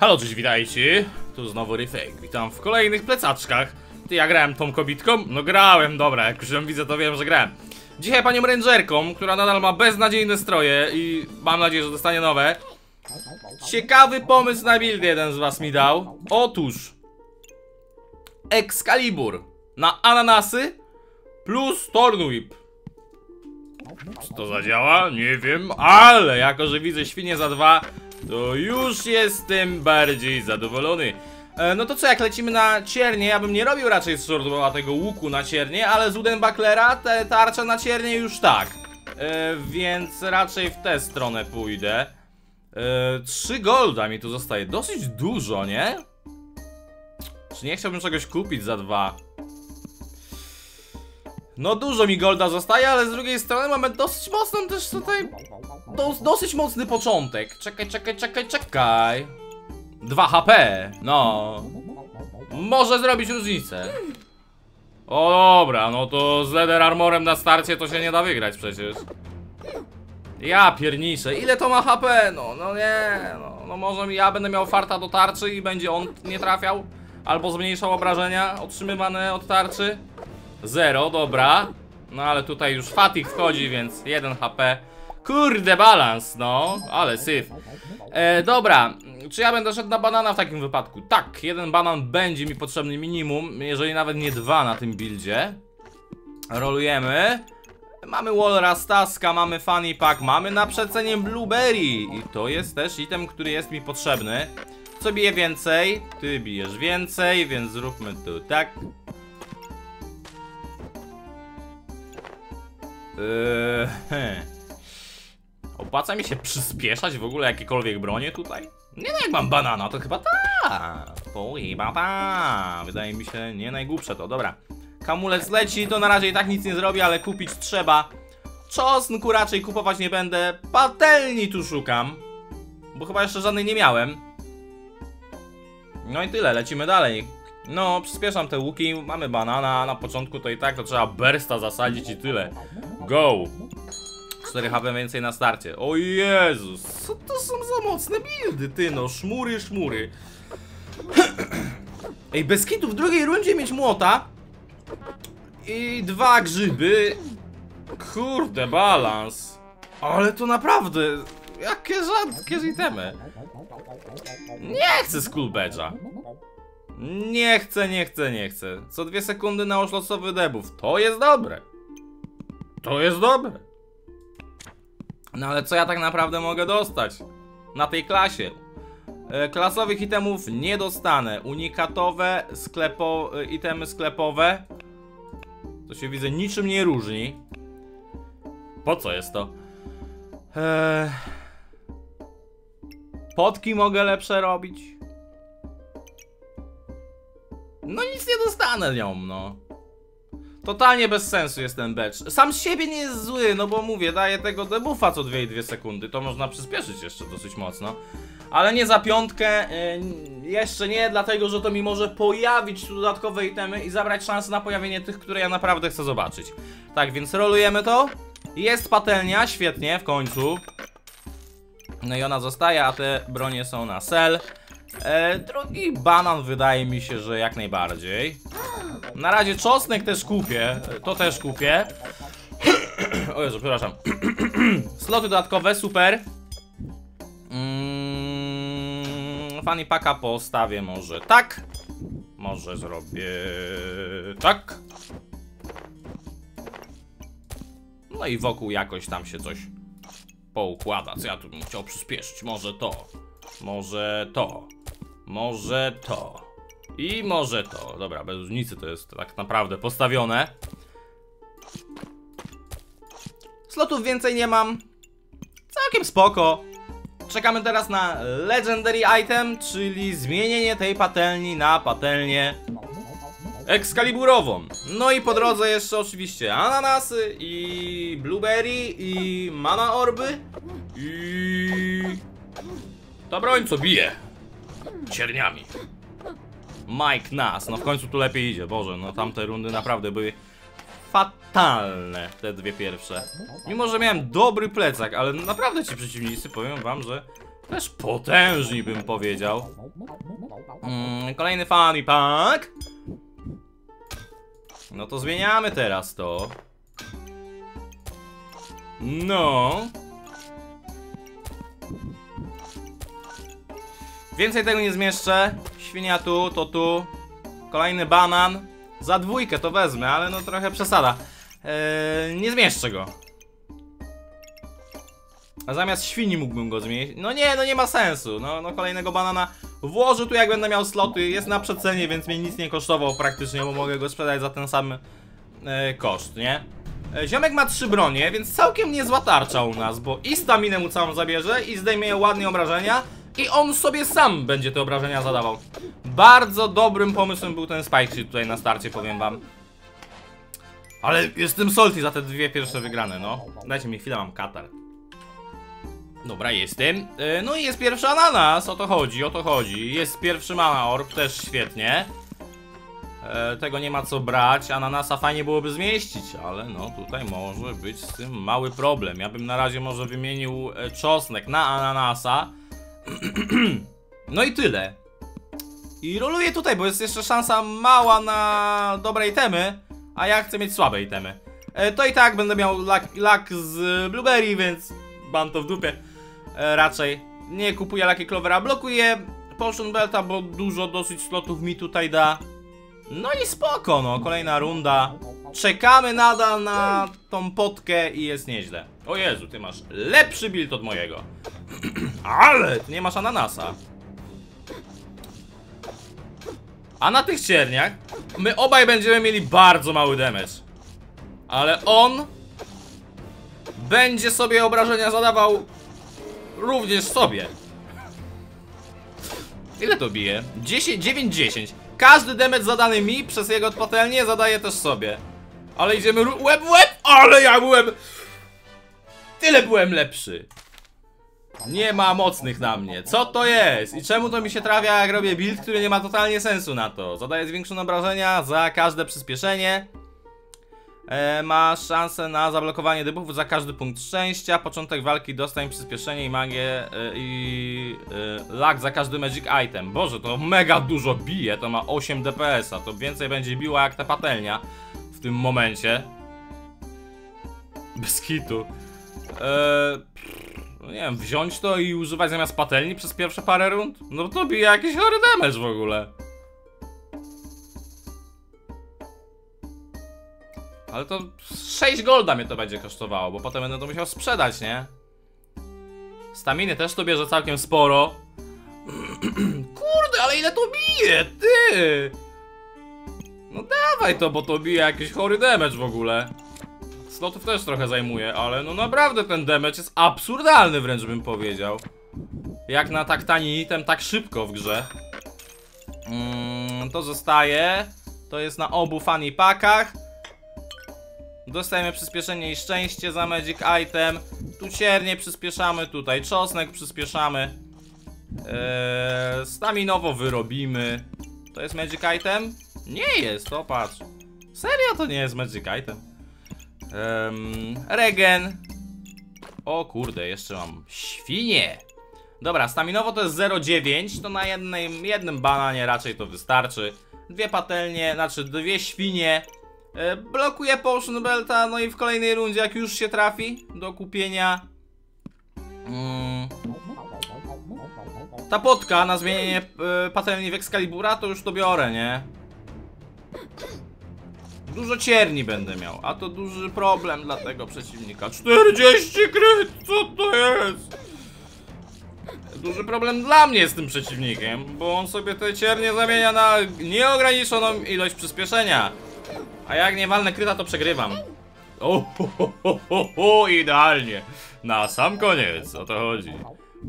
Halo, cześć, witajcie, tu znowu Ryfek, witam w kolejnych plecaczkach. Ty, ja grałem tą kobitką? No grałem, dobra, jak już ją widzę, to wiem, że grałem. Dzisiaj panią rangerką, która nadal ma beznadziejne stroje i mam nadzieję, że dostanie nowe. Ciekawy pomysł na build jeden z was mi dał. Otóż Excalibur na ananasy plus Thornwhip. Czy to zadziała? Nie wiem, ale jako, że widzę świnie za dwa, to już jestem bardziej zadowolony. No to co, jak lecimy na ciernie, ja bym nie robił raczej z tego łuku na ciernie, ale z Uden-Baklera te tarcze na ciernie już tak. Więc raczej w tę stronę pójdę. 3 golda mi tu zostaje, dosyć dużo, nie? Czy nie chciałbym czegoś kupić za 2? No dużo mi golda zostaje, ale z drugiej strony mamy dosyć mocną też tutaj... Dosyć mocny początek. Czekaj. 2 HP, no. Może zrobić różnicę. O dobra, no to z Leather Armorem na starcie to się nie da wygrać przecież. Ja pierniczę, ile to ma HP? No nie, no może ja będę miał farta do tarczy i będzie on nie trafiał. Albo zmniejszał obrażenia otrzymywane od tarczy. 0, dobra. No ale tutaj już fatigue wchodzi, więc 1 HP. Kurde, balans, no, ale syf. Dobra, czy ja będę szedł na banana w takim wypadku? Tak, 1 banan będzie mi potrzebny minimum, jeżeli nawet nie 2 na tym buildzie. Rolujemy. Mamy Wall Rastaska, mamy Fanny Pack, mamy na przecenie Blueberry. I to jest też item, który jest mi potrzebny. Co bije więcej? Ty bijesz więcej, więc zróbmy tu tak. Opłaca mi się przyspieszać w ogóle jakiekolwiek bronie tutaj? Nie no, jak mam banana, to chyba ta. To chyba ta. Wydaje mi się nie najgłupsze to, dobra. Kamulec leci, to na razie i tak nic nie zrobi, ale kupić trzeba. Czosnku raczej kupować nie będę. Patelni tu szukam, bo chyba jeszcze żadnej nie miałem. No i tyle, lecimy dalej. No, przyspieszam te łuki, mamy banana, na początku to i tak, to trzeba bursta zasadzić i tyle. Go! 4 HP więcej na starcie. O Jezus, co to są za mocne buildy, ty no, szmury. Ej, bez kitu w drugiej rundzie mieć młota i 2 grzyby. Kurde, balans. Ale to naprawdę, jakie rzadkie itemy. Nie chcę Skull Badge'a. Nie chcę. Co 2 sekundy na losowy debuff. To jest dobre. No ale co ja tak naprawdę mogę dostać na tej klasie? Klasowych itemów nie dostanę. Unikatowe itemy sklepowe. To się widzę niczym nie różni. Po co jest to? Potki mogę lepsze robić. No nic nie dostanę nią, no. Totalnie bez sensu jest ten badge. Sam z siebie nie jest zły, no bo mówię, daje tego debuffa co 2,2 sekundy. To można przyspieszyć jeszcze dosyć mocno. Ale nie za 5. Jeszcze nie, dlatego że to mi może pojawić dodatkowe itemy i zabrać szansę na pojawienie tych, które ja naprawdę chcę zobaczyć. Tak, więc rolujemy to. Jest patelnia, świetnie, w końcu. No i ona zostaje, a te bronie są na sel. Drugi banan wydaje mi się, że jak najbardziej. Na razie czosnek też kupię. To też kupię. O Jezu, przepraszam. Sloty dodatkowe, super. Fanny Packa postawię może tak. Może zrobię tak. No i wokół jakoś tam się coś poukłada. Co ja tu bym chciał przyspieszyć? Może to. I może to. Dobra, bez różnicy to jest tak naprawdę postawione. Slotów więcej nie mam. Całkiem spoko. Czekamy teraz na Legendary Item, czyli zmienienie tej patelni na patelnię Excaliburową. No i po drodze jeszcze oczywiście ananasy i blueberry i mana orby i... ta broń co bije cierniami. Mike nas, no w końcu tu lepiej idzie, Boże, no tamte rundy naprawdę były fatalne, te 2 pierwsze. Mimo że miałem dobry plecak, ale naprawdę ci przeciwnicy, powiem wam, że Też potężni, bym powiedział. Kolejny Fanny Pack. No to zmieniamy teraz to. No. Więcej tego nie zmieszczę. Świnia tu, to tu. Kolejny banan. Za dwójkę to wezmę, ale no trochę przesada. Nie zmieszczę go. A zamiast świni mógłbym go zmieścić. No nie, no nie ma sensu. No kolejnego banana. Włożę tu, jak będę miał sloty. Jest na przecenie, więc mnie nic nie kosztował praktycznie, bo mogę go sprzedać za ten sam koszt, nie? Ziomek ma 3 bronie, więc całkiem niezła tarcza u nas, bo i staminę mu całą zabierze, i zdejmie ładnie obrażenia, i on sobie sam będzie te obrażenia zadawał. Bardzo dobrym pomysłem był ten Spike Shield tutaj na starcie, powiem wam. Ale jestem salty za te dwie pierwsze wygrane, no. Dajcie mi chwilę, mam katar. Dobra, jestem. No i jest pierwszy ananas, o to chodzi, o to chodzi. Jest pierwszy mana orb, też świetnie. Tego nie ma co brać, ananasa fajnie byłoby zmieścić, ale no tutaj może być z tym mały problem. Ja bym na razie może wymienił czosnek na ananasa. No i tyle. I roluję tutaj, bo jest jeszcze szansa mała na dobre itemy, a ja chcę mieć słabe itemy. To i tak będę miał lak z Blueberry, więc mam to w dupie. Raczej nie kupuję Lucky Clovera, blokuję Potion Belta, bo dużo dosyć slotów mi tutaj da. No i spoko, no, kolejna runda. Czekamy nadal na tą potkę i jest nieźle. O Jezu, ty masz lepszy build od mojego. Ale nie masz ananasa. A na tych cierniach my obaj będziemy mieli bardzo mały damage. Ale on będzie sobie obrażenia zadawał również sobie. Ile to bije? 10, 9, 10. Każdy damage zadany mi przez jego patelnię zadaje też sobie. Ale idziemy łeb w łeb, ale ja byłem... Tyle byłem lepszy. Nie ma mocnych na mnie. Co to jest? I czemu to mi się trafia, jak robię build, który nie ma totalnie sensu na to? Zadaję zwiększone obrażenia za każde przyspieszenie. Ma szansę na zablokowanie debuffów za każdy punkt szczęścia. Początek walki, dostań, przyspieszenie i magię i lag za każdy magic item. Boże, to mega dużo bije, to ma 8 DPS-a. To więcej będzie biła jak ta patelnia w tym momencie. Bez kitu. Nie wiem, wziąć to i używać zamiast patelni przez pierwsze parę rund? No to bije jakiś chory damage w ogóle. Ale to 6 golda mnie to będzie kosztowało, bo potem będę to musiał sprzedać, nie? Staminy też to bierze całkiem sporo. Kurde, ale ile to bije, ty! No dawaj to, bo to bije jakiś chory damage w ogóle. Slotów też trochę zajmuje, ale no naprawdę ten damage jest absurdalny wręcz, bym powiedział. Jak na tak tani item, tak szybko w grze. To zostaje. To jest na obu Fanny Packach. Dostajemy przyspieszenie i szczęście za magic item. Tu ciernie przyspieszamy, tutaj czosnek przyspieszamy. Staminowo wyrobimy. To jest magic item? Nie jest, to patrz. Serio to nie jest magic item. Regen. O kurde, jeszcze mam świnie. Dobra, staminowo to jest 0,9. To na jednym bananie raczej to wystarczy. Dwie patelnie, znaczy dwie świnie. Blokuje Potion Belta, no i w kolejnej rundzie, jak już się trafi do kupienia ta potka na zmienienie patelni w Excalibura, to już to biorę, nie? Dużo cierni będę miał, a to duży problem dla tego przeciwnika. 40 kryt, co to jest? Duży problem dla mnie z tym przeciwnikiem, bo on sobie te ciernie zamienia na nieograniczoną ilość przyspieszenia. A jak nie walnę kryta, to przegrywam. O, idealnie. Na sam koniec, o to chodzi.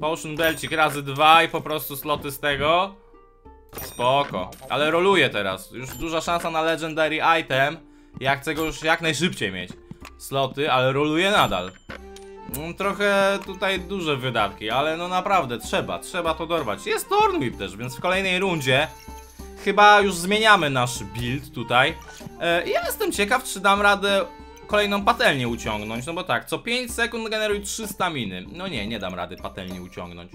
Potion Belcik razy 2 i po prostu sloty z tego. Spoko, ale roluję teraz. Już duża szansa na legendary item. Ja chcę go już jak najszybciej mieć. Sloty, ale roluję nadal. Trochę tutaj duże wydatki, ale no naprawdę trzeba to dorwać. Jest Thornwhip też, więc w kolejnej rundzie chyba już zmieniamy nasz build tutaj. Ja jestem ciekaw, czy dam radę kolejną patelnię uciągnąć. No bo tak, co 5 sekund generuj 3 staminy. No nie dam rady patelni uciągnąć.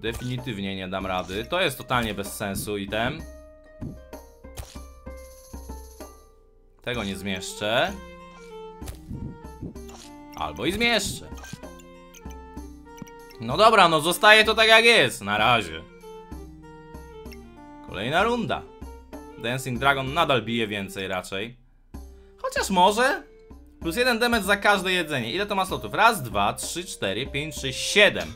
Definitywnie nie dam rady. To jest totalnie bez sensu item. Tego nie zmieszczę. Albo i zmieszczę. No dobra, no zostaje to tak jak jest. Na razie. Kolejna runda. Dancing Dragon nadal bije więcej raczej. Chociaż może. Plus 1 damage za każde jedzenie. Ile to ma slotów? Raz, dwa, trzy, cztery, pięć, sześć, siedem.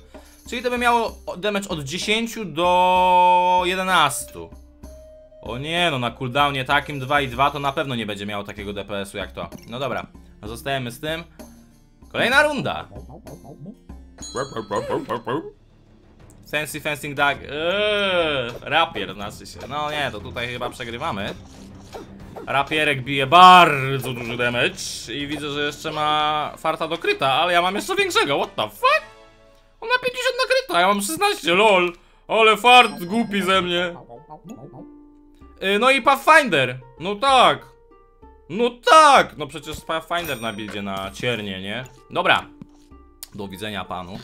Czyli to by miało damage od 10 do 11. O nie, no na cooldownie takim 2 i 2 to na pewno nie będzie miało takiego DPS-u jak to. No dobra, zostajemy z tym. Kolejna runda. Fancy Fencing Dag. Rapier znaczy się. No nie, to tutaj chyba przegrywamy. Rapierek bije bardzo duży damage. I widzę, że jeszcze ma farta do kryta, ale ja mam jeszcze większego. What the fuck? On ma 50 na kryta, ja mam 16, lol. Ale fart głupi ze mnie. No i Pathfinder. No tak. No tak. No przecież Pathfinder na buildzie na ciernie, nie? Dobra. Do widzenia panu.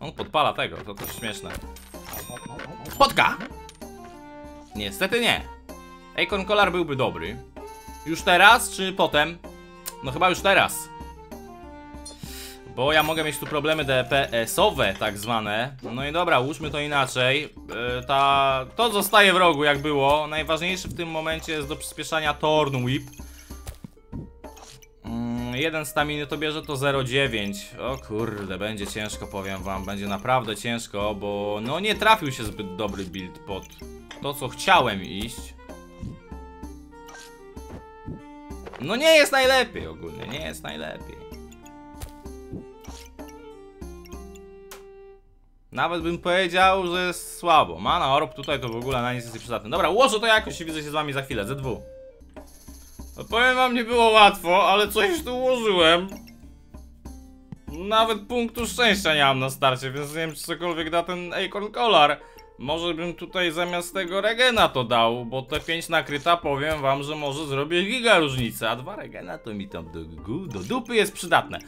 On podpala tego, to też śmieszne. Spotka! Niestety nie. Acorn Collar byłby dobry. Już teraz, czy potem? No chyba już teraz. Bo ja mogę mieć tu problemy DPS-owe tak zwane. No i dobra, łóżmy to inaczej. To zostaje w rogu jak było. Najważniejszy w tym momencie jest do przyspieszania Thornwhip. 1 staminy to bierze to 0,9. O kurde, będzie ciężko, powiem wam. Będzie naprawdę ciężko, bo no nie trafił się zbyt dobry build pod to, co chciałem iść. No nie jest najlepiej ogólnie, nie jest najlepiej. Nawet bym powiedział, że jest słabo. Mana Orb tutaj to w ogóle na nic jest nieprzydatne. Dobra, ułożę to jakoś i widzę się z wami za chwilę. ZW. No, powiem wam, nie było łatwo, ale coś tu ułożyłem. Nawet punktu szczęścia nie mam na starcie, więc nie wiem, czy cokolwiek da ten Acorn Collar. Może bym tutaj zamiast tego Regena to dał, bo te 5 nakryta powiem wam, że może zrobię giga różnicę. A 2 Regena to mi tam do dupy jest przydatne.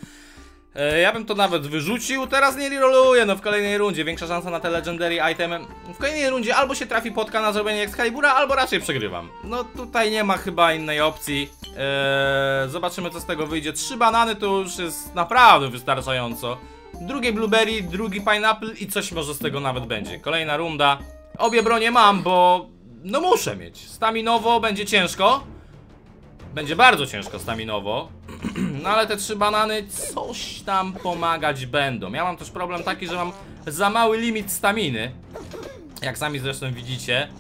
Ja bym to nawet wyrzucił, teraz nie reroluję, no w kolejnej rundzie większa szansa na te legendary itemy. W kolejnej rundzie albo się trafi potka na zrobienie Excalibura, albo raczej przegrywam. No tutaj nie ma chyba innej opcji. Zobaczymy, co z tego wyjdzie. 3 banany to już jest naprawdę wystarczająco. Drugie blueberry, drugi pineapple i coś może z tego nawet będzie. Kolejna runda. Obie bronie mam, bo no muszę mieć. Staminowo będzie ciężko. Będzie bardzo ciężko staminowo. No ale te 3 banany coś tam pomagać będą. Ja mam też problem taki, że mam za mały limit staminy. Jak sami zresztą widzicie.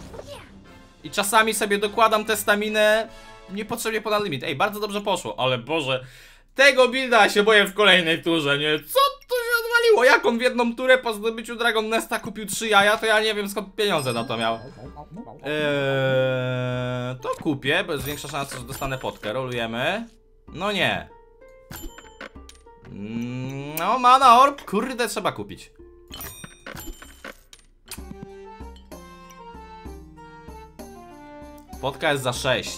I czasami sobie dokładam tę staminę niepotrzebnie ponad limit. Ej, bardzo dobrze poszło, ale Boże. Tego builda się boję w kolejnej turze, nie? Co tu się odwaliło? Jak on w jedną turę po zdobyciu Dragon Nesta kupił 3 jaja, to ja nie wiem skąd pieniądze na to miał. To kupię, bo jest większa szansa, że dostanę potkę. Rolujemy. No nie. No Mana Orb, kurde, trzeba kupić. Potka jest za 6.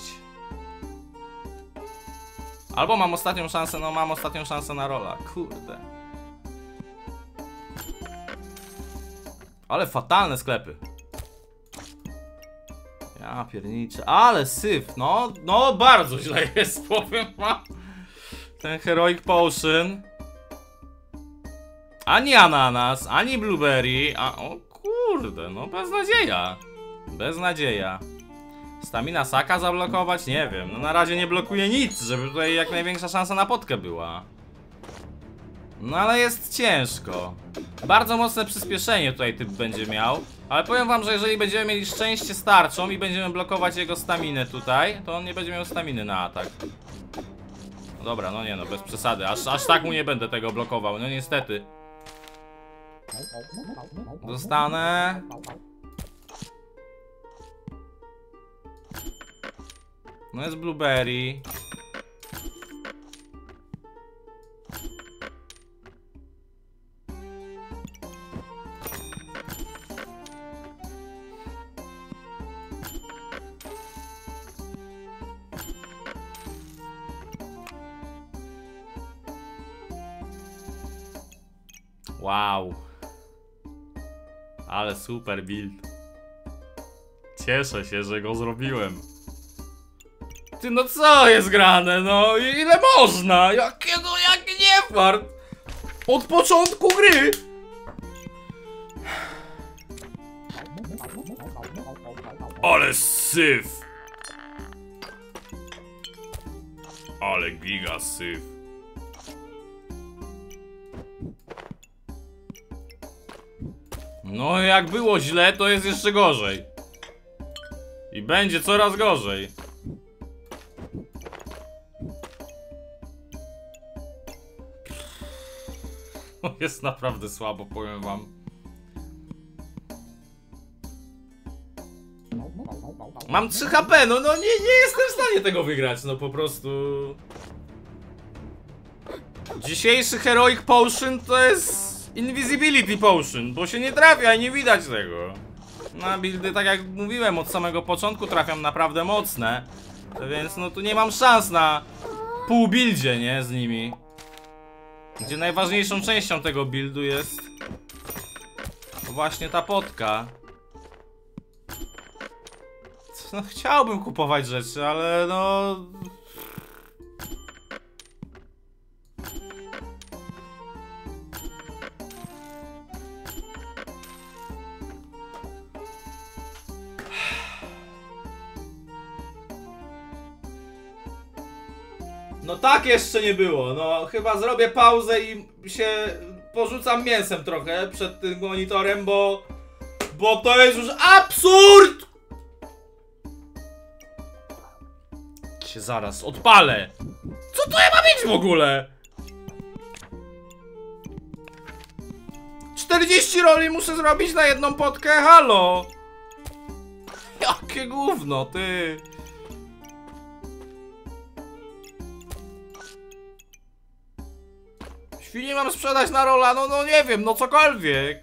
Albo mam ostatnią szansę, no mam ostatnią szansę na rola, kurde. Ale fatalne sklepy. Ja pierniczę, ale syf, no, no bardzo źle jest, powiem wam. Ten Heroic Potion. Ani ananas, ani blueberry, a o kurde, no beznadzieja. Beznadzieja. Stamina Saka zablokować? Nie wiem, no na razie nie blokuje nic, żeby tutaj jak największa szansa na potkę była. No ale jest ciężko. Bardzo mocne przyspieszenie tutaj typ będzie miał. Ale powiem wam, że jeżeli będziemy mieli szczęście z tarczą i będziemy blokować jego staminę tutaj, to on nie będzie miał staminy na atak. No dobra, no nie no, bez przesady, aż tak mu nie będę tego blokował, no niestety. Dostanę. No jest blueberry. Wow. Ale super build. Cieszę się, że go zrobiłem. Ty, no co jest grane, no? Ile można? Jak nie fart? Od początku gry! Ale syf! Ale giga syf. No jak było źle, to jest jeszcze gorzej. I będzie coraz gorzej. To jest naprawdę słabo, powiem wam. Mam 3 HP, no nie jestem w stanie tego wygrać, no po prostu. Dzisiejszy Heroic Potion to jest Invisibility Potion, bo się nie trafia i nie widać tego. Na buildy, tak jak mówiłem, od samego początku trafiam naprawdę mocne. Więc no tu nie mam szans na pół buildzie, nie? Z nimi. Gdzie najważniejszą częścią tego buildu jest właśnie ta potka. No chciałbym kupować rzeczy, ale no... No tak jeszcze nie było, no chyba zrobię pauzę i się porzucam mięsem trochę przed tym monitorem, bo to jest już absurd! Się zaraz odpalę! Co tu ja mam mieć w ogóle? 40 roli muszę zrobić na jedną potkę, halo! Jakie gówno, ty! Świnie mam sprzedać na rola, no nie wiem, no cokolwiek.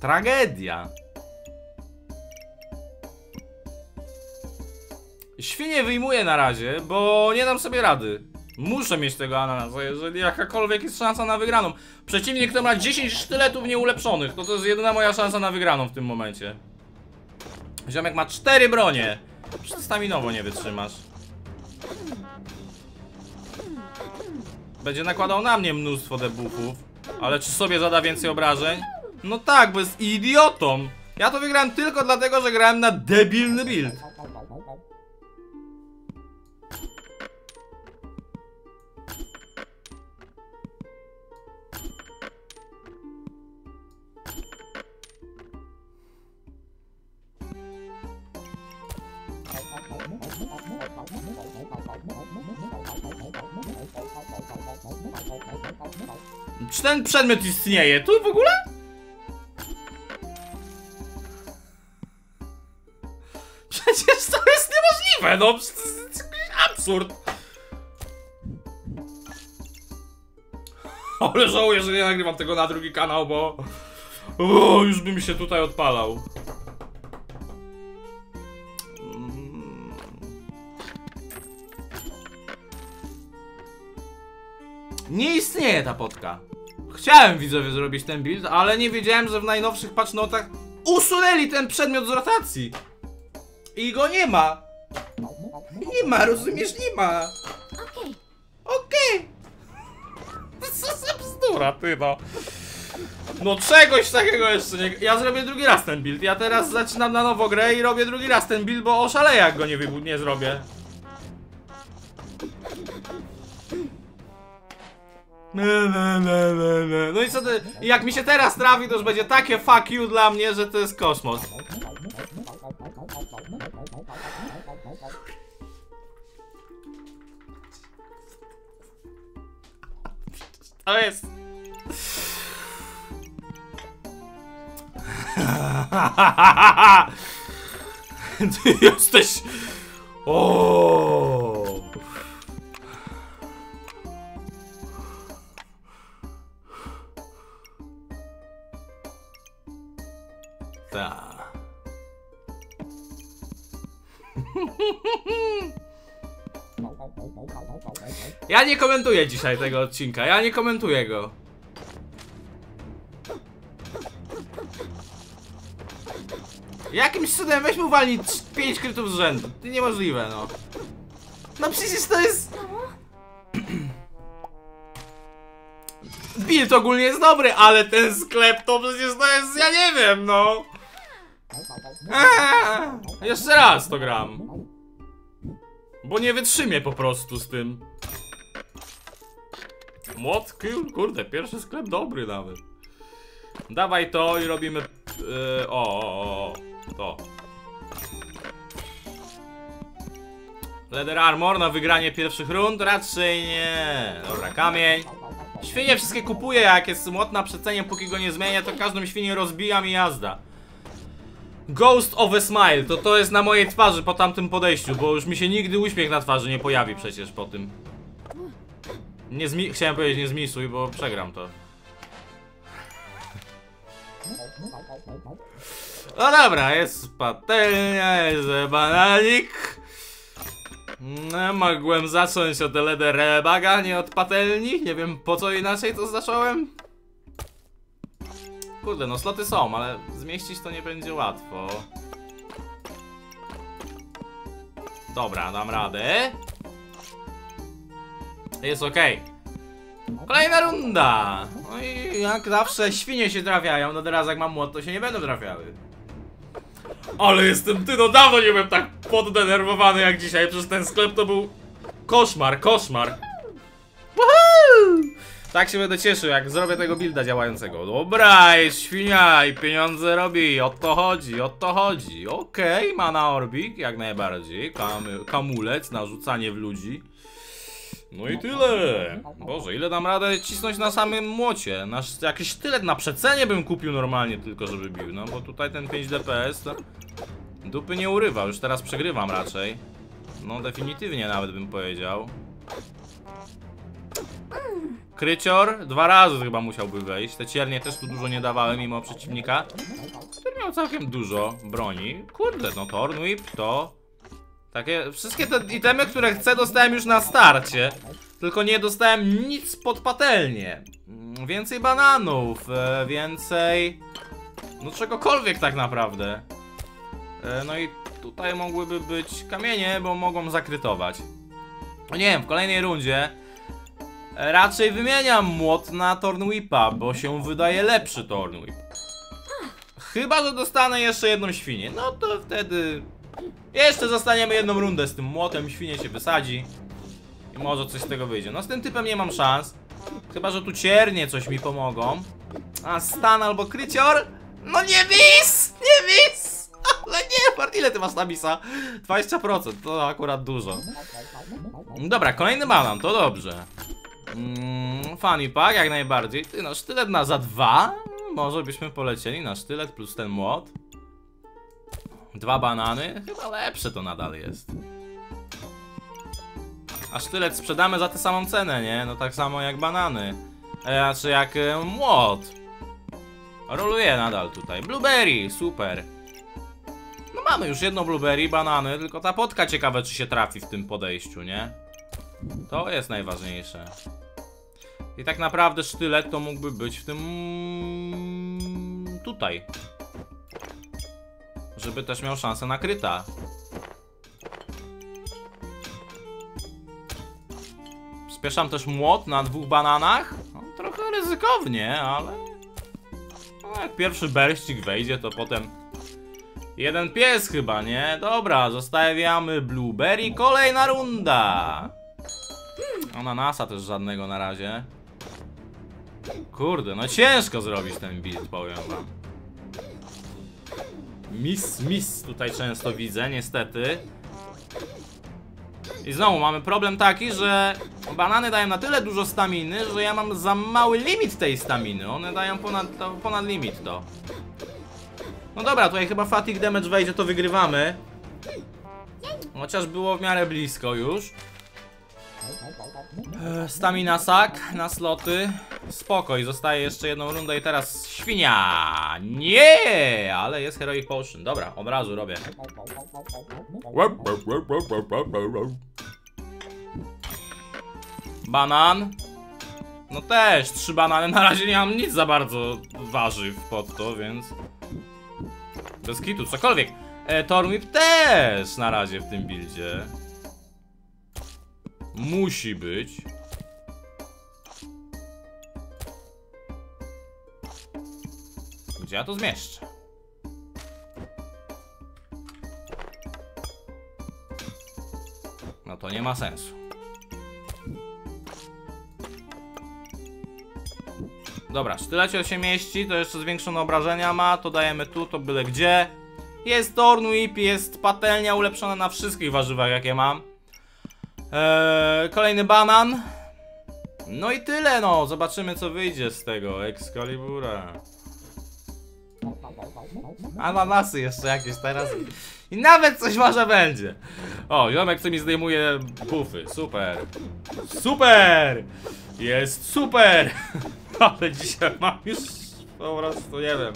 Tragedia. Świnie wyjmuję na razie, bo nie dam sobie rady. Muszę mieć tego ananasa, jeżeli jakakolwiek jest szansa na wygraną. Przeciwnik, kto ma 10 sztyletów nieulepszonych, to jest jedyna moja szansa na wygraną w tym momencie. Ziomek ma 4 bronie. Staminowo nie wytrzymasz. Będzie nakładał na mnie mnóstwo debuffów. Ale czy sobie zada więcej obrażeń? No tak, bo jest idiotą. Ja to wygrałem tylko dlatego, że grałem na debilny build. Czy ten przedmiot istnieje tu w ogóle? Przecież to jest niemożliwe, no to jest jakiś absurd. Ale żałuję, że nie nagrywam tego na drugi kanał, bo już bym się tutaj odpalał. Nie istnieje ta potka. Chciałem, widzowie, zrobić ten build, ale nie wiedziałem, że w najnowszych patchnotach usunęli ten przedmiot z rotacji. I go nie ma. Nie ma, rozumiesz? Nie ma. Okej. Okej. Co za bzdura, ty no. No czegoś takiego jeszcze nie... Ja zrobię drugi raz ten build. Ja teraz zaczynam na nowo grę i robię drugi raz ten build, bo oszaleję, jak go nie zrobię. No i co ty? Jak mi się teraz trafi, to już będzie takie fuck you dla mnie, że to jest kosmos. To jest. Ty jesteś. O. Ja nie komentuję dzisiaj tego odcinka, ja nie komentuję go. Jakimś cudem weźmy uwalnić 5 krytów z rzędu. Niemożliwe, no. No przecież to jest... Build ogólnie jest dobry, ale ten sklep to przecież to jest... Ja nie wiem, no. Jeszcze raz to gram. Bo nie wytrzymię po prostu z tym. Młot, kurde, pierwszy sklep dobry nawet. Dawaj to i robimy... to. Leather Armor na wygranie pierwszych rund? Raczej nie. Dobra, kamień. Świnie wszystkie kupuję, jak jest młot na przecenie, póki go nie zmienię, to każdą świnię rozbijam i jazda. Ghost of a Smile, to jest na mojej twarzy po tamtym podejściu, bo już mi się nigdy uśmiech na twarzy nie pojawi przecież po tym. Chciałem powiedzieć nie zmisuj, bo przegram to. No dobra, jest patelnia, jest bananik. No, mogłem zacząć od Leather Baga, nie od patelni. Nie wiem po co inaczej to zacząłem. Kurde, no sloty są, ale zmieścić to nie będzie łatwo. Dobra, dam radę. Jest ok. Kolejna runda. No i jak zawsze świnie się trafiają, no teraz jak mam młot, to się nie będą trafiały. Ale jestem ty, no dawno nie byłem tak poddenerwowany jak dzisiaj, przecież ten sklep to był koszmar, koszmar. Woohoo! Tak się będę cieszył, jak zrobię tego builda działającego. Dobra, jest świnia i pieniądze robi, o to chodzi, okej, mana orbik, jak najbardziej, kamulec na rzucanie w ludzi. No i tyle. Boże, ile dam radę cisnąć na samym młocie. Jakiś sztylet na przecenie bym kupił normalnie tylko, żeby bił. No bo tutaj ten 5 DPS to dupy nie urywa. Już teraz przegrywam raczej. No definitywnie nawet bym powiedział. Krycior. 2 razy chyba musiałby wejść. Te ciernie też tu dużo nie dawałem mimo przeciwnika, który miał całkiem dużo broni. Kurde, no Thornwhip to... Takie, wszystkie te itemy, które chcę, dostałem już na starcie. Tylko nie dostałem nic pod patelnię. Więcej bananów, więcej... No czegokolwiek tak naprawdę. No i tutaj mogłyby być kamienie, bo mogą zakrytować. No nie wiem, w kolejnej rundzie raczej wymieniam młot na Thornwhipa, bo się wydaje lepszy Thornwhip. Chyba że dostanę jeszcze jedną świnię, no to wtedy... Jeszcze zostaniemy jedną rundę z tym młotem, świnie się wysadzi i może coś z tego wyjdzie. No z tym typem nie mam szans. Chyba że tu ciernie coś mi pomogą. A stan albo krycior? No nie bis! Nie bis! Ale nie, Bart, ile ty masz na bisa? 20%, to akurat dużo. Dobra, kolejny banan, to dobrze. Fanny Pack jak najbardziej. Ty no, sztylet na za 2. Może byśmy polecieli na sztylet plus ten młot. 2 banany? Chyba lepsze to nadal jest. A sztylet sprzedamy za tę samą cenę, nie? No tak samo jak banany. Znaczy jak młot. Roluje nadal tutaj. Blueberry, super. No mamy już jedną blueberry, banany, tylko ta potka ciekawe czy się trafi w tym podejściu, nie? To jest najważniejsze. I tak naprawdę sztylet to mógłby być w tym... tutaj. Żeby też miał szansę na kryta. Spieszam też młot na 2 bananach. No, trochę ryzykownie, ale... No, jak pierwszy berścik wejdzie, to potem... Jeden pies chyba, nie? Dobra, zostawiamy Blueberry. Kolejna runda. Ananasa też żadnego na razie. Kurde, no ciężko zrobić ten build, powiem wam. Miss tutaj często widzę, niestety. I znowu mamy problem taki, że banany dają na tyle dużo staminy, że ja mam za mały limit tej staminy. One dają ponad limit to. No dobra, tutaj chyba fatigue damage wejdzie, to wygrywamy. Chociaż było w miarę blisko już. Stamina sak na sloty. Spokoj, zostaje jeszcze jedną rundę i teraz świnia. Nie, ale jest heroic potion. Dobra, od razu robię. Banan. No też, 3 banany. Na razie nie mam nic za bardzo warzyw pod to, więc... Bez kitu, cokolwiek. Thornwhip też na razie w tym buildzie. Musi być. Gdzie ja to zmieszczę? No to nie ma sensu. Dobra, sztylecie się mieści, to jeszcze zwiększone obrażenia ma, to dajemy tu, to byle gdzie. Jest Thornwhip, jest patelnia ulepszona na wszystkich warzywach jakie mam. Kolejny banan. No i tyle, no, zobaczymy co wyjdzie z tego Excalibura. Ananasy jeszcze jakieś teraz. I nawet coś może będzie. O, ziomek co mi zdejmuje pufy, super. Super! Jest super! Ale dzisiaj mam już po prostu, nie wiem,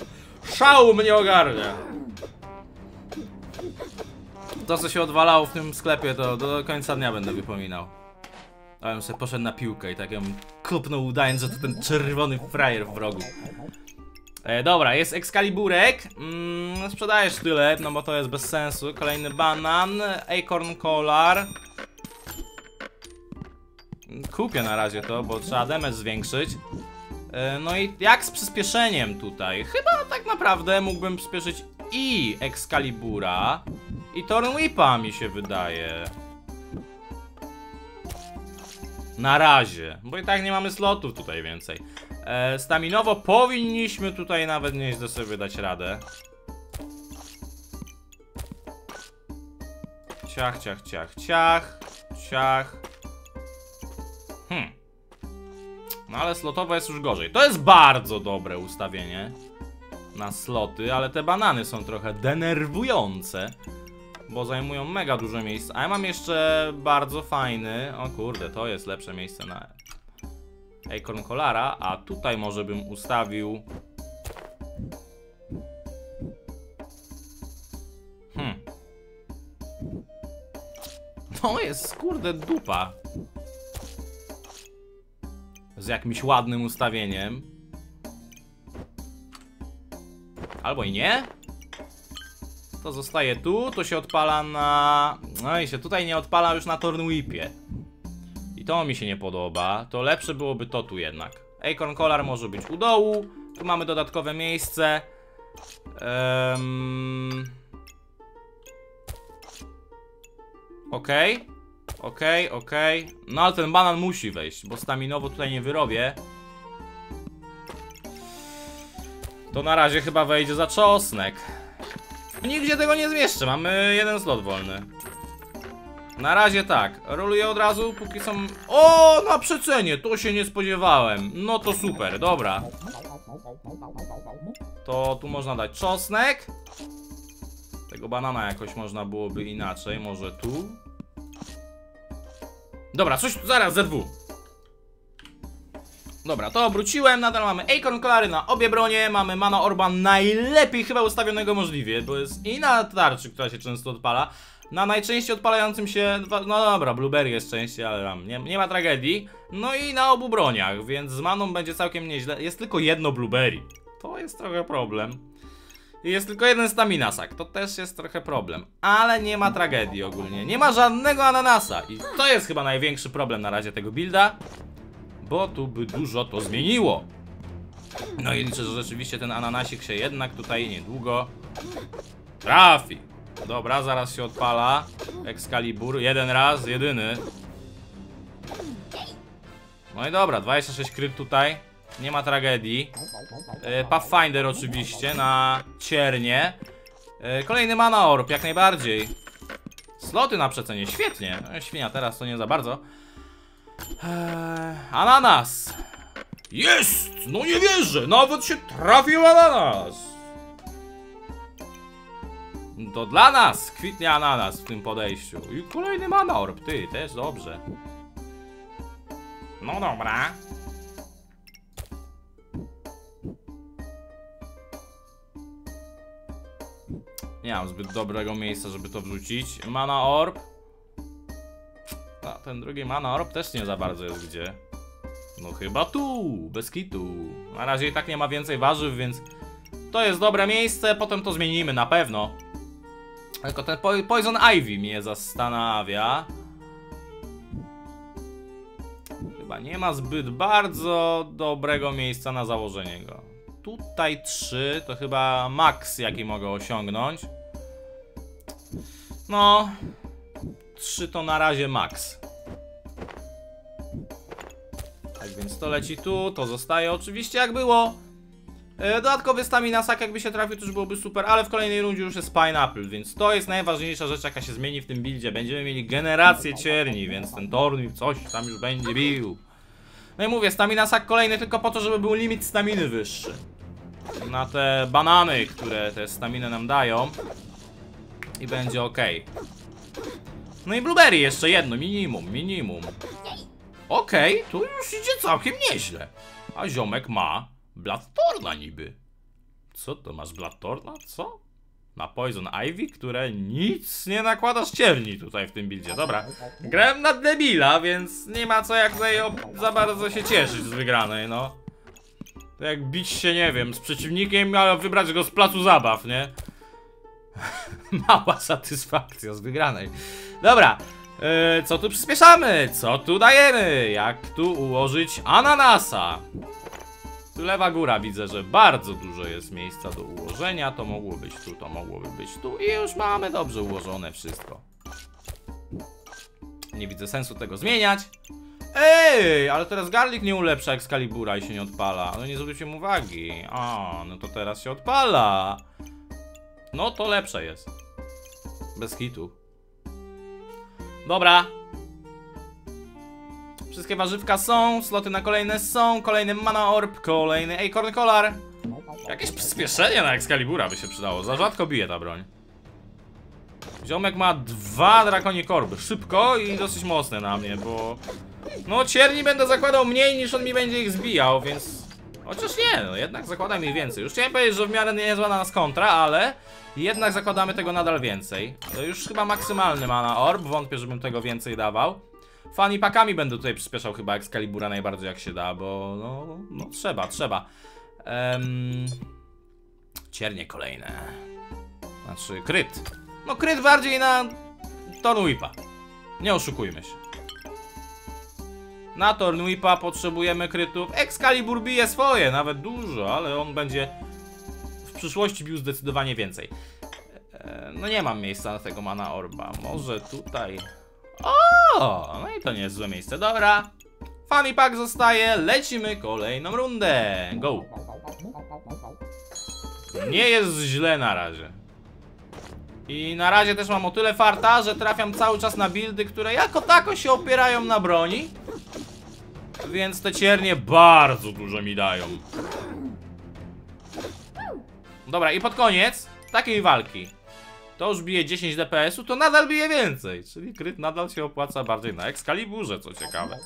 szał mnie ogarnia. To co się odwalało w tym sklepie to do końca dnia będę wypominał. A ja bym sobie poszedł na piłkę i tak ją kopnął udając, że to ten czerwony frajer w rogu. Dobra, jest Excaliburek. Sprzedajesz sztylet, no bo to jest bez sensu. Kolejny banan, Acorn Collar. Kupię na razie to, bo trzeba damage zwiększyć. No i jak z przyspieszeniem tutaj? Chyba tak naprawdę mógłbym przyspieszyć i Excalibura i Thornwhipa mi się wydaje. Na razie, bo i tak nie mamy slotów tutaj więcej. Staminowo powinniśmy tutaj nawet nieźle sobie dać radę. Ciach, ciach, ciach, ciach, ciach. No ale slotowo jest już gorzej. To jest bardzo dobre ustawienie na sloty, ale te banany są trochę denerwujące, bo zajmują mega dużo miejsca. A ja mam jeszcze bardzo fajny... O kurde, to jest lepsze miejsce na Acorn Collara, a tutaj może bym ustawił... To jest kurde dupa. Z jakimś ładnym ustawieniem. Albo i nie. To zostaje tu, to się odpala na... No i się tutaj nie odpala już na Thornwhipie. I to mi się nie podoba. To lepsze byłoby to tu jednak. Acorn Collar może być u dołu. Tu mamy dodatkowe miejsce. Okej. Okej, okej. No ale ten banan musi wejść, bo staminowo tutaj nie wyrobię. To na razie chyba wejdzie za czosnek. Nigdzie tego nie zmieszczę, mamy 1 slot wolny. Na razie tak, roluję od razu, póki są... O, na przecenie, to się nie spodziewałem. No to super, dobra. To tu można dać czosnek. Tego banana jakoś można byłoby inaczej, może tu. Dobra, coś tu zaraz, ZW. Dobra, to obróciłem, nadal mamy Acorn Collary na obie bronie. Mamy Mana Orban najlepiej chyba ustawionego możliwie, bo jest i na tarczy, która się często odpala. Na najczęściej odpalającym się, no dobra, Blueberry jest częściej, ale tam nie ma tragedii. No i na obu broniach, więc z maną będzie całkiem nieźle. Jest tylko 1 Blueberry, to jest trochę problem. Jest tylko 1 staminasak, to też jest trochę problem. Ale nie ma tragedii ogólnie. Nie ma żadnego ananasa. I to jest chyba największy problem na razie tego builda. Bo tu by dużo to zmieniło. No i liczę, że rzeczywiście ten ananasik się jednak tutaj niedługo trafi. Dobra, zaraz się odpala Excalibur, 1 raz, jedyny. No i dobra, 26 kryt tutaj. Nie ma tragedii. Pathfinder oczywiście na ciernie. Kolejny Mana Orb, jak najbardziej. Sloty na przecenie, świetnie. Świnia teraz to nie za bardzo. Ananas. Jest! No nie wierzę, nawet się trafił ananas. To dla nas kwitnie ananas w tym podejściu. I kolejny Mana Orb, ty, też dobrze. No dobra. Nie mam zbyt dobrego miejsca, żeby to wrzucić. Mana Orb. ten drugi mana orb też nie za bardzo jest gdzie. No chyba tu, bez kitu. Na razie i tak nie ma więcej warzyw, więc to jest dobre miejsce, potem to zmienimy na pewno. Tylko ten Poison Ivy mnie zastanawia. Chyba nie ma zbyt bardzo dobrego miejsca na założenie go. Tutaj 3 to chyba maks jaki mogę osiągnąć. No 3 to na razie maks. Tak więc to leci tu, to zostaje oczywiście jak było. Dodatkowy stamina sack jakby się trafił, to już byłoby super, ale w kolejnej rundzie już jest pineapple, więc to jest najważniejsza rzecz jaka się zmieni w tym buildzie. Będziemy mieli generację cierni, więc ten Thornwhip coś tam już będzie bił. No i mówię, stamina sack kolejny tylko po to, żeby był limit staminy wyższy. Na te banany, które te staminy nam dają. I będzie ok. No i blueberry jeszcze jedno, minimum. Okej, tu już idzie całkiem nieźle. A ziomek ma Bladthorna niby. Co to masz Bladthorna? Co? Na Poison Ivy, które nic nie nakładasz cierni tutaj w tym buildzie. Dobra, grałem na debila, więc nie ma co jak za bardzo się cieszyć z wygranej, no. To jak bić się, nie wiem, z przeciwnikiem, ale wybrać go z placu zabaw, nie? Mała satysfakcja z wygranej. Dobra, co tu przyspieszamy? Co tu dajemy? Jak tu ułożyć ananasa? Tu lewa góra widzę, że bardzo dużo jest miejsca do ułożenia. To mogło być tu, to mogłoby być tu. I już mamy dobrze ułożone wszystko. Nie widzę sensu tego zmieniać. Ej, ale teraz garlic nie ulepsza Excalibura i się nie odpala. No nie zwróciłem uwagi. A, no to teraz się odpala. No to lepsze jest. Bez kitu. Dobra. Wszystkie warzywka są, sloty na kolejne są, kolejny mana orb, kolejny acorn collar. Jakieś przyspieszenie na Excalibura by się przydało, za rzadko bije ta broń. Ziomek ma 2 drakonie korby, szybko i dosyć mocne na mnie, bo... No cierni będę zakładał mniej niż on mi będzie ich zbijał, więc... Chociaż nie, no jednak zakładam ich więcej. Już chciałem powiedzieć, że w miarę niezła na nas kontra, ale... Jednak zakładamy tego nadal więcej. To już chyba maksymalny mana orb, wątpię, żebym tego więcej dawał. Fanny Packami będę tutaj przyspieszał chyba Excalibura najbardziej jak się da, bo no trzeba. Ciernie kolejne. Znaczy kryt. No kryt bardziej na Thornwhipa. Nie oszukujmy się. Na Thornwhipa potrzebujemy krytów. Excalibur bije swoje, nawet dużo, ale on będzie w przyszłości bił zdecydowanie więcej. No nie mam miejsca na tego mana orba. Może tutaj... O, no i to nie jest złe miejsce, dobra. Fanny Pack zostaje, lecimy kolejną rundę. Go. Nie jest źle na razie. I na razie też mam o tyle farta, że trafiam cały czas na buildy, które jako tako się opierają na broni. Więc te ciernie bardzo dużo mi dają. Dobra, i pod koniec takiej walki to już bije 10 DPS-u, to nadal bije więcej. Czyli kryt nadal się opłaca bardziej na Excaliburze, co ciekawe.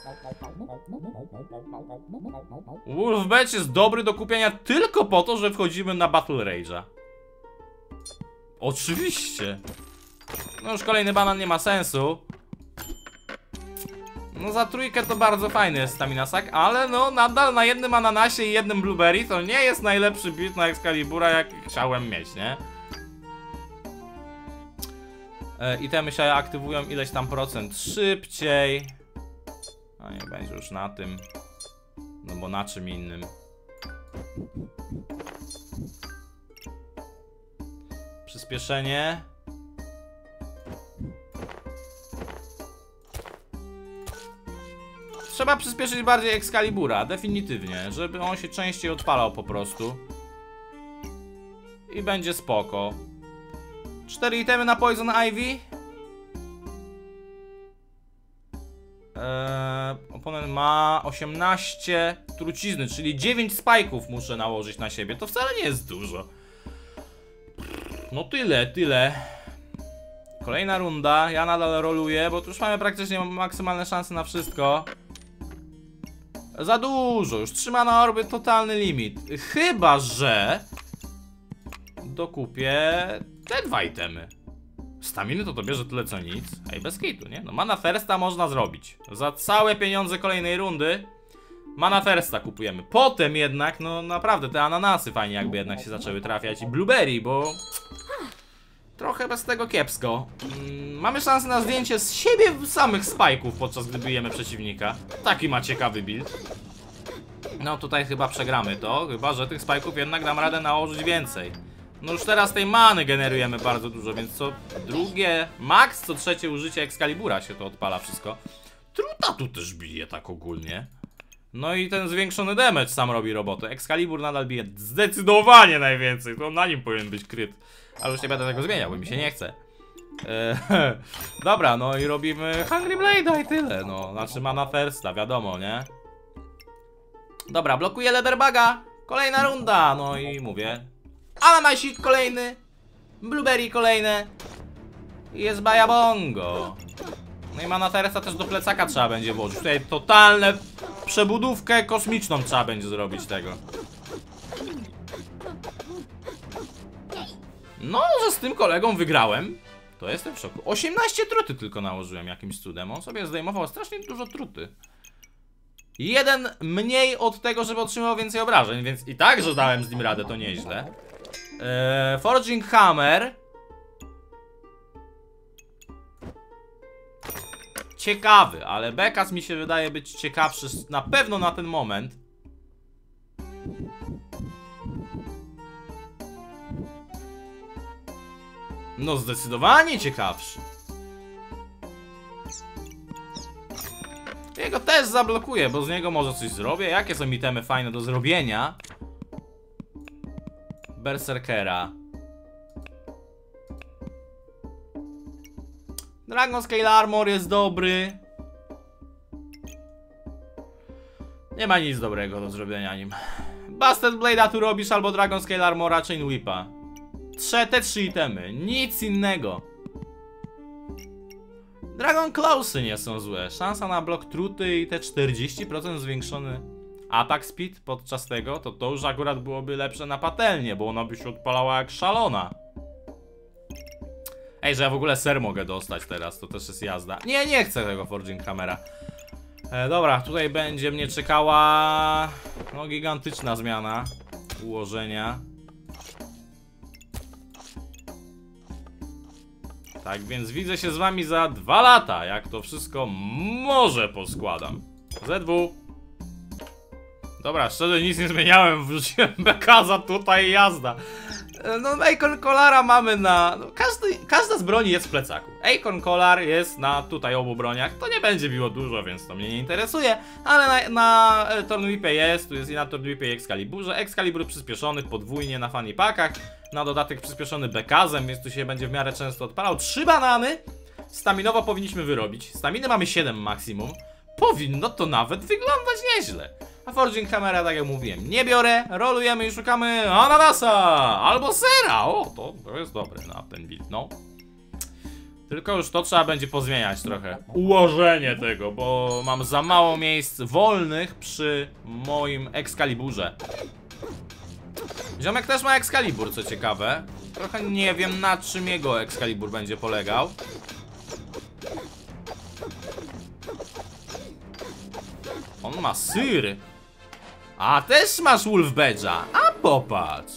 Wolf Badge jest dobry do kupienia tylko po to, że wchodzimy na Battle Rage'a. Oczywiście. No już kolejny banan nie ma sensu. No za trójkę to bardzo fajny jest stamina sack, ale no nadal na jednym ananasie i jednym blueberry to nie jest najlepszy build na Excalibura, jak chciałem mieć, nie? Itemy się aktywują ileś tam procent szybciej. No nie będzie już na tym. No bo na czym innym. Przyspieszenie. Trzeba przyspieszyć bardziej Excalibura, definitywnie, żeby on się częściej odpalał po prostu. I będzie spoko. 4 itemy na Poison Ivy. Oponent ma 18 trucizny, czyli 9 spajków muszę nałożyć na siebie. To wcale nie jest dużo. No tyle. Kolejna runda, ja nadal roluję, bo tu już mamy praktycznie maksymalne szanse na wszystko. Za dużo, już trzyma na orby totalny limit. Chyba, że... Dokupię... Te 2 itemy. Z staminy to bierze tyle co nic. Ej, bez kitu, nie? No Mana Firsta można zrobić. Za całe pieniądze kolejnej rundy Mana Firsta kupujemy. Potem jednak, no naprawdę, te ananasy fajnie jakby jednak się zaczęły trafiać. I blueberry, bo... trochę bez tego kiepsko. Mamy szansę na zdjęcie z siebie samych spajków, podczas gdy bijemy przeciwnika. Taki ma ciekawy build. No tutaj chyba przegramy to, chyba że tych spajków jednak dam radę nałożyć więcej. No już teraz tej many generujemy bardzo dużo, więc co drugie, max co trzecie użycie Excalibura się to odpala wszystko. Truta tu też bije tak ogólnie. No i ten zwiększony damage sam robi robotę. Excalibur nadal bije zdecydowanie najwięcej, to na nim powinien być kryt. Ale już nie będę tego zmieniał, bo mi się nie chce. Dobra, no i robimy Hungry Blade'a i tyle, no. Znaczy Mana Firsta, wiadomo, nie? Dobra, blokuję Leather Baga. Kolejna runda, no i mówię. Ananasik kolejny. Blueberry kolejne. I jest Bayabongo. No i Mana Firsta też do plecaka trzeba będzie włożyć. Tutaj totalne przebudówkę kosmiczną trzeba będzie zrobić tego. No, że z tym kolegą wygrałem, to jestem w szoku. 18 truty tylko nałożyłem jakimś cudem. On sobie zdejmował strasznie dużo truty. Jeden mniej od tego, żeby otrzymał więcej obrażeń, więc i tak, że dałem z nim radę, to nieźle. Forging Hammer. Ciekawy, ale Bekas mi się wydaje być ciekawszy na pewno na ten moment. No zdecydowanie ciekawszy. Jego też zablokuję, bo z niego może coś zrobię. Jakie są itemy fajne do zrobienia? Berserkera. Dragon Scale Armor jest dobry. Nie ma nic dobrego do zrobienia nim. Bastard Blade'a tu robisz albo Dragon Scale Armora, czy Whipa. Te trzy itemy, nic innego. Dragon Clawsy nie są złe. Szansa na blok truty i te 40% zwiększony atak speed podczas tego, to już akurat byłoby lepsze na patelnię, bo ona by się odpalała jak szalona. Ej, że ja w ogóle ser mogę dostać teraz, to też jest jazda. Nie, nie chcę tego Forging Hammera. Dobra, tutaj będzie mnie czekała no gigantyczna zmiana ułożenia. Tak więc widzę się z wami za 2 lata, jak to wszystko może poskładam. ZW. Dobra, szczerze nic nie zmieniałem, wrzuciłem Bekaza tutaj jazda. No Acorn Collara mamy na... No, każda z broni jest w plecaku. Acorn Collar jest na tutaj obu broniach. To nie będzie biło dużo, więc to mnie nie interesuje. Ale na Thornwhipie jest, tu jest i na Thornwhipie i Excaliburze. Excalibur przyspieszony podwójnie na Fanny Packach. Na dodatek przyspieszony Bekazem, więc tu się będzie w miarę często odpalał. 3 banany. Staminowo powinniśmy wyrobić. Staminy mamy 7 maksimum. Powinno to nawet wyglądać nieźle. A Forging Hammera, tak jak mówiłem, nie biorę. Rolujemy i szukamy ananasa albo sera. O, to jest dobre na ten build, no. Tylko już to trzeba będzie pozmieniać trochę ułożenie tego, bo mam za mało miejsc wolnych przy moim Excaliburze. Ziomek też ma Excalibur, co ciekawe. Trochę nie wiem, na czym jego Excalibur będzie polegał. On ma syr. A też masz Wolf Badge'a. A popatrz.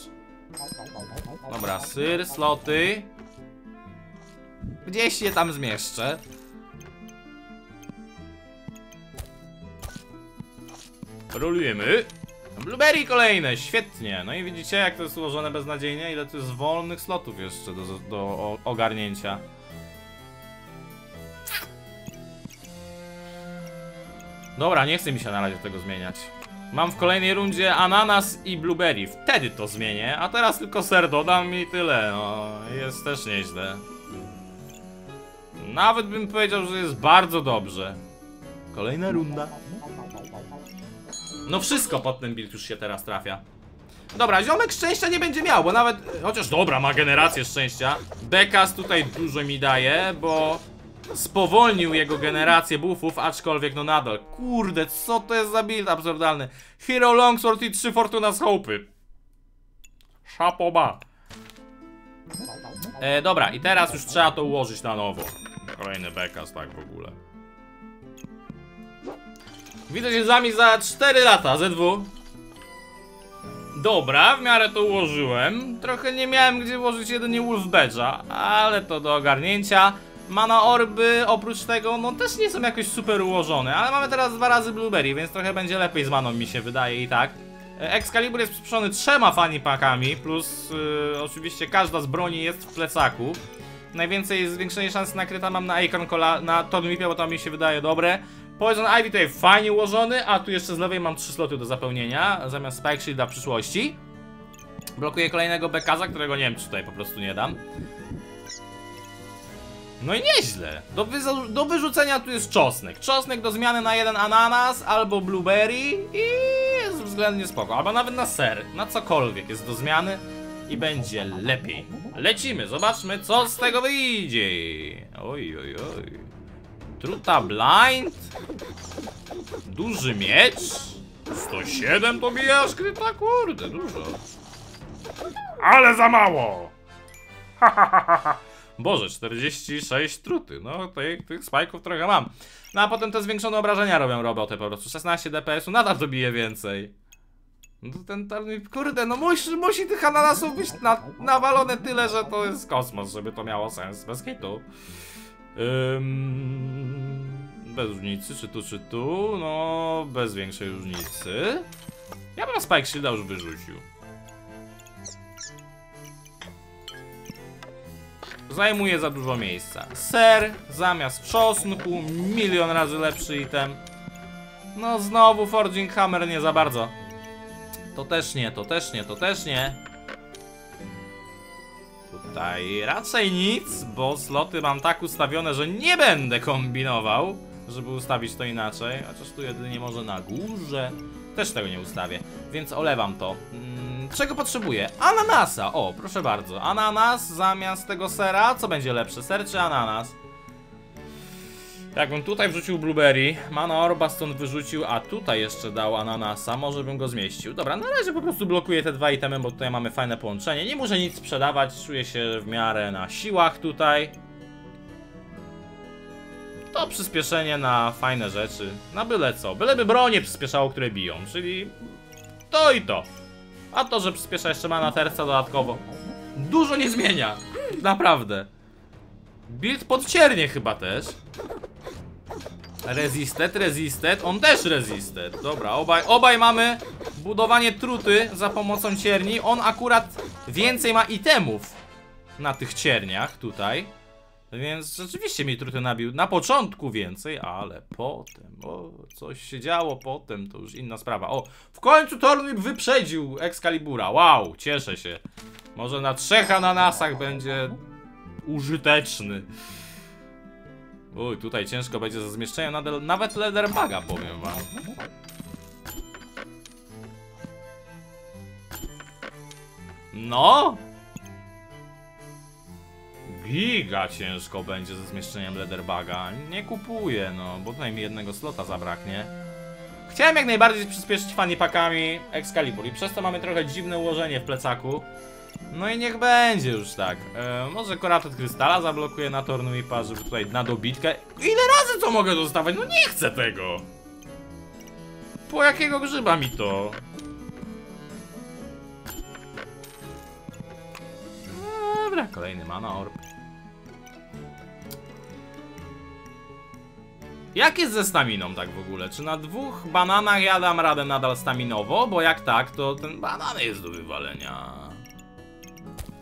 Dobra, syr, sloty. Gdzieś je tam zmieszczę. Rolujemy. Blueberry kolejne, świetnie. No i widzicie, jak to jest ułożone beznadziejnie. Ile tu jest wolnych slotów jeszcze do ogarnięcia. Dobra, nie chce mi się na razie tego zmieniać. Mam w kolejnej rundzie ananas i blueberry. Wtedy to zmienię, a teraz tylko ser dodam i tyle. No, jest też nieźle. Nawet bym powiedział, że jest bardzo dobrze. Kolejna runda. No wszystko pod ten build już się teraz trafia. Dobra, ziomek szczęścia nie będzie miał, bo nawet... Chociaż dobra, ma generację szczęścia. Bekas tutaj dużo mi daje, bo... spowolnił jego generację buffów, aczkolwiek no nadal. Kurde, co to jest za build absurdalny. Hero Longsword i 3 Fortuna z Hope'y. Chapoba. Dobra, i teraz już trzeba to ułożyć na nowo. Kolejny bekas, tak w ogóle. Widzę się z wami za 4 lata, ZW. Dobra, w miarę to ułożyłem. Trochę nie miałem gdzie włożyć jedynie Wolfbadge'a, ale to do ogarnięcia. Mana orby, oprócz tego, no też nie są jakoś super ułożone, ale mamy teraz 2 razy Blueberry, więc trochę będzie lepiej z maną, mi się wydaje i tak. Excalibur jest przyspieszony 3 Fanny Packami, plus oczywiście każda z broni jest w plecaku. Najwięcej zwiększenie szansy na kryta mam na Acorn Collar, na Thornwhipie, bo to mi się wydaje dobre. Poison Ivy tutaj fajnie ułożony, a tu jeszcze z lewej mam 3 sloty do zapełnienia, zamiast Spike Shielda w przyszłości. Blokuję kolejnego bekaza, którego nie wiem czy tutaj po prostu nie dam. No i nieźle. Do wyrzucenia tu jest czosnek. Czosnek do zmiany na 1 ananas albo blueberry i jest względnie spoko. Albo nawet na ser, na cokolwiek jest do zmiany i będzie lepiej. Lecimy, zobaczmy co z tego wyjdzie. Oj, oj, oj. Truta blind. Duży miecz. 107 to bija skryta, kurde, dużo. Ale za mało. Boże, 46 truty, no tych spajków trochę mam. No a potem te zwiększone obrażenia robią robotę po prostu, 16 DPS-u, nadal dobije więcej. No ten kurde, no musi tych ananasów być nawalone tyle, że to jest kosmos, żeby to miało sens, bez hitu. Bez różnicy, czy tu, no bez większej różnicy. Ja bym Spike Shielda już wyrzucił. Zajmuje za dużo miejsca. Ser zamiast czosnku, 1 000 000 razy lepszy item. No znowu Forging Hammer nie za bardzo. To też nie, to też nie, to też nie. Tutaj raczej nic, bo sloty mam tak ustawione, że nie będę kombinował, żeby ustawić to inaczej. Chociaż tu jedynie może na górze. Też tego nie ustawię, więc olewam to. Czego potrzebuję? Ananasa! O, proszę bardzo. Ananas zamiast tego sera. Co będzie lepsze? Ser czy ananas? Jakbym tutaj wrzucił blueberry, Mana orba stąd wyrzucił, a tutaj jeszcze dał ananasa. Może bym go zmieścił. Dobra, na razie po prostu blokuję te 2 itemy, bo tutaj mamy fajne połączenie. Nie muszę nic sprzedawać. Czuję się w miarę na siłach tutaj. To przyspieszenie na fajne rzeczy. Na byle co. Byleby bronie przyspieszało, które biją. Czyli to i to. A to, że przyspiesza jeszcze Mana Firsta dodatkowo. Dużo nie zmienia. Naprawdę. Build podciernie chyba też. Resisted, resisted. On też resisted. Dobra, obaj mamy budowanie truty za pomocą cierni. On akurat więcej ma itemów na tych cierniach tutaj. Więc rzeczywiście mi truty nabił. Na początku więcej, ale potem. O, coś się działo potem, to już inna sprawa. O, w końcu Thornwhip wyprzedził Excalibura. Wow, cieszę się. Może na 3 ananasach będzie użyteczny. Oj, tutaj ciężko będzie ze zmieszczeniem. Nawet Leather Baga, powiem wam. No! Giga ciężko będzie ze zmieszczeniem Leather Baga. Nie kupuję, no, bo tutaj mi jednego slota zabraknie. Chciałem jak najbardziej przyspieszyć Fanny Packami Excalibur i przez to mamy trochę dziwne ułożenie w plecaku. No i niech będzie już tak. Może koratet krystala zablokuję na Thornwhipa, żeby tutaj na dobitkę. Ile razy to mogę dostawać? No nie chcę tego! Po jakiego grzyba mi to? Dobra, kolejny Mana Orb. Jak jest ze staminą tak w ogóle? Czy na 2 bananach ja dam radę nadal staminowo? Bo jak tak, to ten banan jest do wywalenia.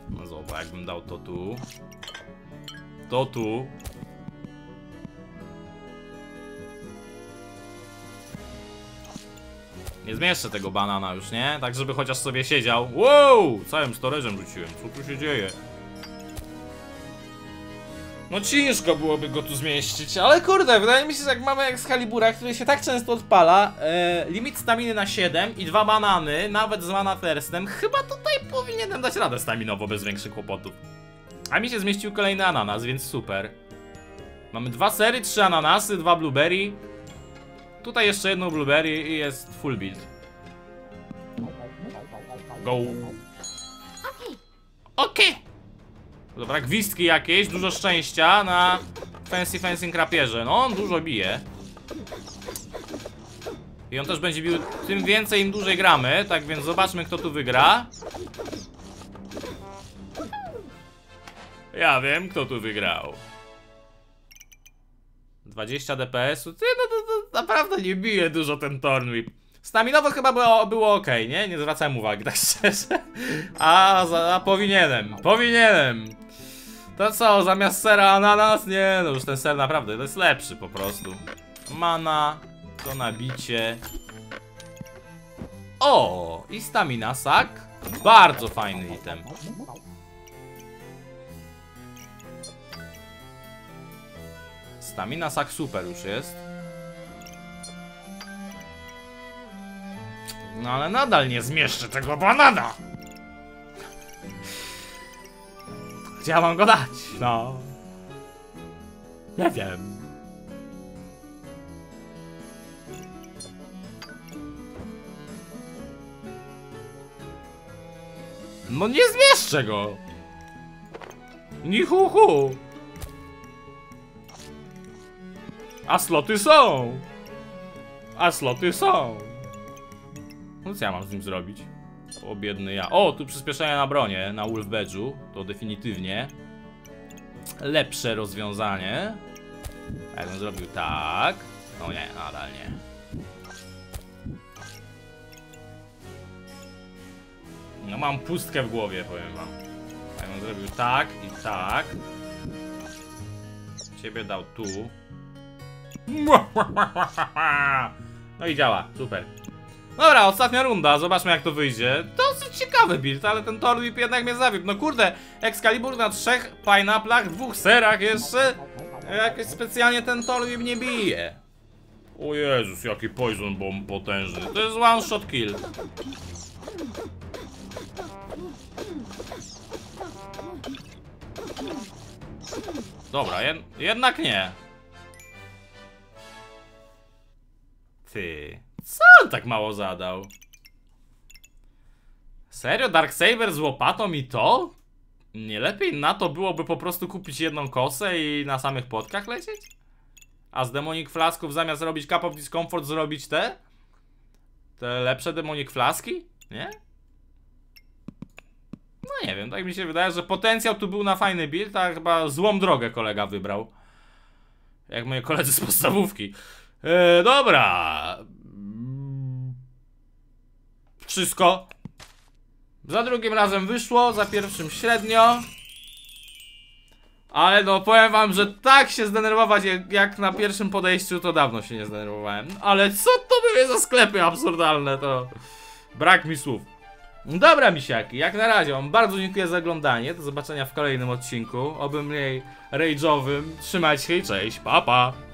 No zobacz, jakbym dał to tu. To tu. Nie zmieszczę tego banana już, nie? Tak, żeby chociaż sobie siedział. Wow! Całym storage'em rzuciłem. Co tu się dzieje? No ciężko byłoby go tu zmieścić, ale kurde, wydaje mi się, że jak mamy Excalibura, który się tak często odpala, limit staminy na 7 i 2 banany, nawet z Mana Firstem, chyba tutaj powinienem dać radę staminowo, bez większych kłopotów. A mi się zmieścił kolejny ananas, więc super. Mamy 2 sery, 3 ananasy, 2 blueberry. Tutaj jeszcze jedną blueberry i jest full build. Go! Okej! Okay. Dobra, gwizdki jakieś, dużo szczęścia na fancy fencing rapierze. No, on dużo bije. I on też będzie bił, tym więcej im dłużej gramy. Tak więc zobaczmy, kto tu wygra. Ja wiem, kto tu wygrał. 20 DPS-u. Ty, no to naprawdę nie bije dużo ten Thornwhip. Staminowo chyba było ok, nie? Nie zwracałem uwagi, tak szczerze. A powinienem. Powinienem. To co, zamiast sera ananas? Nie, no już ten ser naprawdę to jest lepszy po prostu. Mana, to nabicie. O, i stamina sak. Bardzo fajny item. Stamina sak super już jest. No ale nadal nie zmieszczę tego banana. Chciałam go dać, no. Nie wiem. No nie zmieszczę go. Ni hu hu. A sloty są. A sloty są. No co ja mam z nim zrobić? O, biedny ja. O, tu przyspieszenie na bronie, na Ulfbedżu. To definitywnie lepsze rozwiązanie. A jakbym zrobił tak. No nie, nadal nie. No mam pustkę w głowie, powiem wam. A jakbym zrobił tak i tak. Ciebie dał tu. No i działa, super. Dobra, ostatnia runda, zobaczmy jak to wyjdzie. Dosyć ciekawy build, ale ten Thornwhip jednak mnie zawiódł. No kurde, Excalibur na 3 pineaplach, 2 serach jeszcze. Jakoś specjalnie ten Thornwhip nie bije. O Jezus, jaki Poison Bomb potężny. To jest one shot kill. Dobra, jednak nie. Ty... Co on tak mało zadał? Serio? Darksaber z łopatą i to? Nie lepiej na to byłoby po prostu kupić jedną kosę i na samych płotkach lecieć? A z demonik flasków zamiast robić Cup of Discomfort zrobić te? Te lepsze demonik flaski? Nie? No nie wiem, tak mi się wydaje, że potencjał tu był na fajny build, a chyba złą drogę kolega wybrał. Jak moi koledzy z podstawówki. Dobra. Wszystko. Za drugim razem wyszło, za pierwszym średnio. Ale no powiem wam, że tak się zdenerwować jak na pierwszym podejściu to dawno się nie zdenerwowałem. Ale co to były za sklepy absurdalne, to brak mi słów. Dobra misiaki, jak na razie wam bardzo dziękuję za oglądanie. Do zobaczenia w kolejnym odcinku, oby mniej rage'owym. Trzymajcie się i cześć, pa pa.